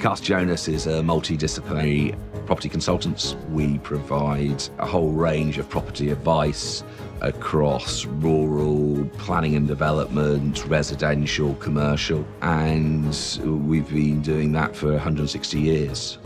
Carter Jonas is a multidisciplinary property consultants. We provide a whole range of property advice across rural, planning and development, residential, commercial, and we've been doing that for 160 years.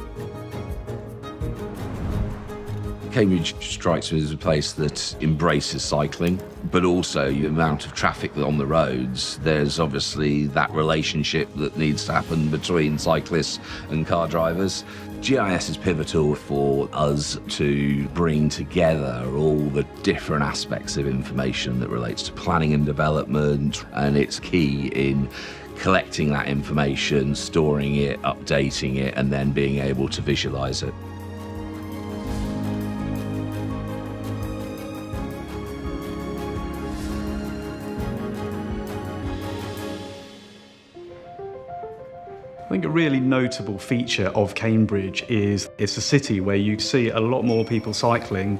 Cambridge strikes me as a place that embraces cycling, but also the amount of traffic on the roads. There's obviously that relationship that needs to happen between cyclists and car drivers. GIS is pivotal for us to bring together all the different aspects of information that relates to planning and development, and it's key in collecting that information, storing it, updating it, and then being able to visualize it. I think a really notable feature of Cambridge is it's a city where you see a lot more people cycling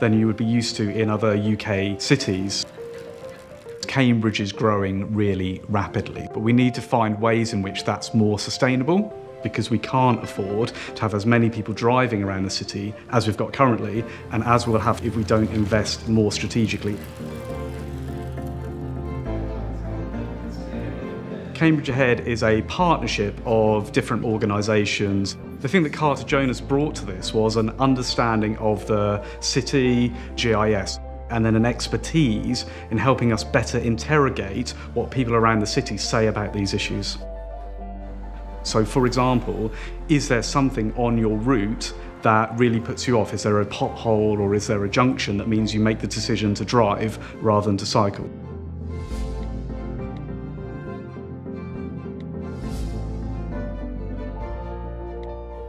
than you would be used to in other UK cities. Cambridge is growing really rapidly, but we need to find ways in which that's more sustainable, because we can't afford to have as many people driving around the city as we've got currently, and as we'll have if we don't invest more strategically. Cambridge Ahead is a partnership of different organisations. The thing that Carter Jonas brought to this was an understanding of the city GIS, and then an expertise in helping us better interrogate what people around the city say about these issues. So, for example, is there something on your route that really puts you off? Is there a pothole, or is there a junction that means you make the decision to drive rather than to cycle?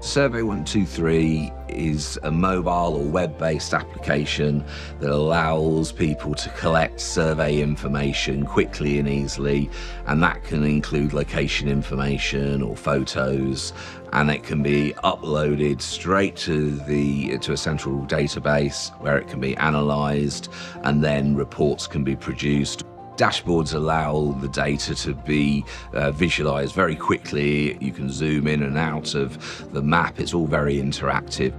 Survey123 is a mobile or web-based application that allows people to collect survey information quickly and easily, and that can include location information or photos, and it can be uploaded straight to a central database where it can be analysed, and then reports can be produced. Dashboards allow the data to be visualized very quickly. You can zoom in and out of the map. It's all very interactive.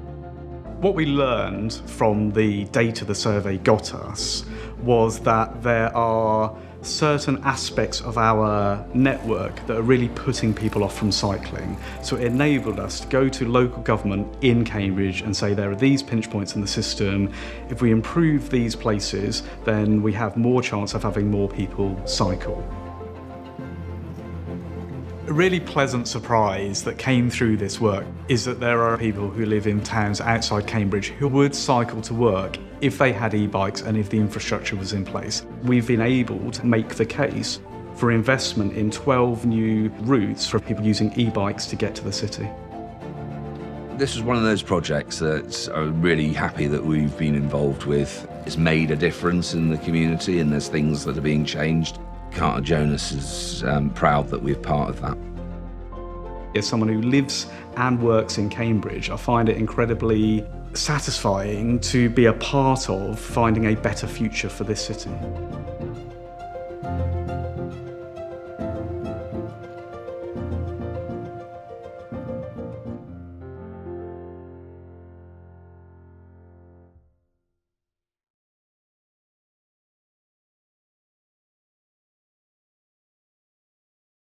What we learned from the data the survey got us was that there are certain aspects of our network that are really putting people off from cycling. So it enabled us to go to local government in Cambridge and say there are these pinch points in the system. If we improve these places, then we have more chance of having more people cycle. A really pleasant surprise that came through this work is that there are people who live in towns outside Cambridge who would cycle to work if they had e-bikes and if the infrastructure was in place. We've been able to make the case for investment in 12 new routes for people using e-bikes to get to the city. This is one of those projects that I'm really happy that we've been involved with. It's made a difference in the community, and there's things that are being changed. Carter Jonas is proud that we're part of that. As someone who lives and works in Cambridge, I find it incredibly satisfying to be a part of finding a better future for this city.